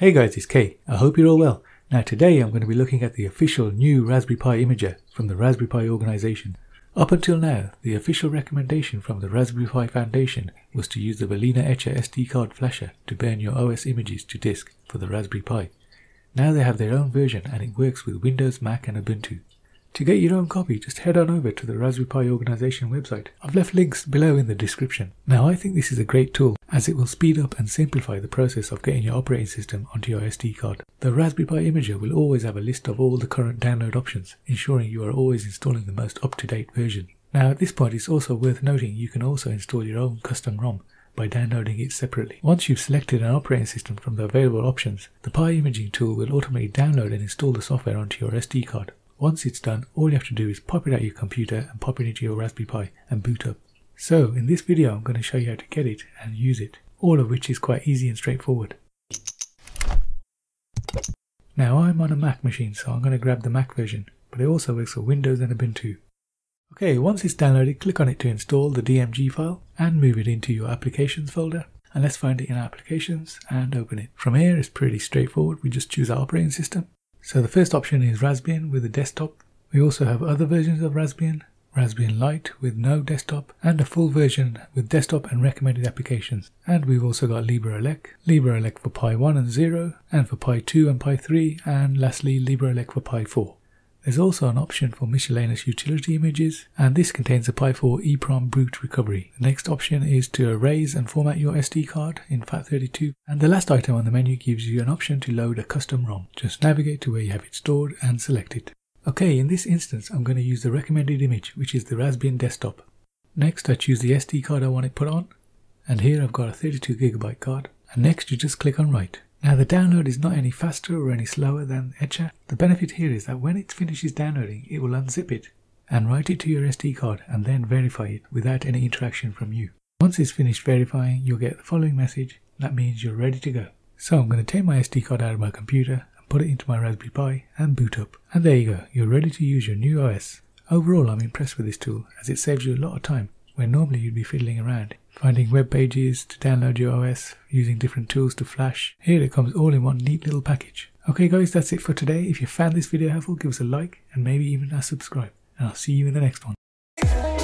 Hey guys, it's Kay. I hope you're all well. Now today I'm going to be looking at the official new Raspberry Pi imager from the Raspberry Pi organization. Up until now, the official recommendation from the Raspberry Pi Foundation was to use the Balena Etcher SD card flasher to burn your OS images to disk for the Raspberry Pi. Now they have their own version and it works with Windows, Mac and Ubuntu. To get your own copy, just head on over to the Raspberry Pi organization website. I've left links below in the description. Now I think this is a great tool as it will speed up and simplify the process of getting your operating system onto your SD card. The Raspberry Pi imager will always have a list of all the current download options, ensuring you are always installing the most up-to-date version. Now at this point it's also worth noting you can also install your own custom ROM by downloading it separately. Once you've selected an operating system from the available options, the Pi imaging tool will automatically download and install the software onto your SD card. Once it's done, all you have to do is pop it out your computer and pop it into your Raspberry Pi and boot up. So in this video I'm going to show you how to get it and use it, all of which is quite easy and straightforward. Now I'm on a Mac machine, so I'm going to grab the Mac version, but it also works for Windows and Ubuntu. Okay, once it's downloaded, click on it to install the DMG file and move it into your applications folder. And let's find it in applications and open it. From here it's pretty straightforward, we just choose our operating system. So the first option is Raspbian with a desktop. We also have other versions of Raspbian, Raspbian Lite with no desktop, and a full version with desktop and recommended applications. And we've also got LibreELEC, LibreELEC for Pi 1 and 0, and for Pi 2 and Pi 3, and lastly LibreELEC for Pi 4. There's also an option for miscellaneous utility images, and this contains a Pi 4 EEPROM boot recovery. The next option is to erase and format your SD card in FAT32, and the last item on the menu gives you an option to load a custom ROM. Just navigate to where you have it stored and select it. Okay, in this instance I'm going to use the recommended image, which is the Raspbian desktop. Next I choose the SD card I want it put on, and here I've got a 32GB card, and next you just click on write. Now the download is not any faster or any slower than Etcher. The benefit here is that when it finishes downloading, it will unzip it and write it to your SD card and then verify it without any interaction from you. Once it's finished verifying, you'll get the following message. That means you're ready to go. So I'm going to take my SD card out of my computer and put it into my Raspberry Pi and boot up. And there you go, you're ready to use your new OS. Overall, I'm impressed with this tool as it saves you a lot of time when normally you'd be fiddling around, finding web pages to download your OS, using different tools to flash. Here it comes all in one neat little package. Okay guys, that's it for today. If you found this video helpful, give us a like and maybe even a subscribe. And I'll see you in the next one.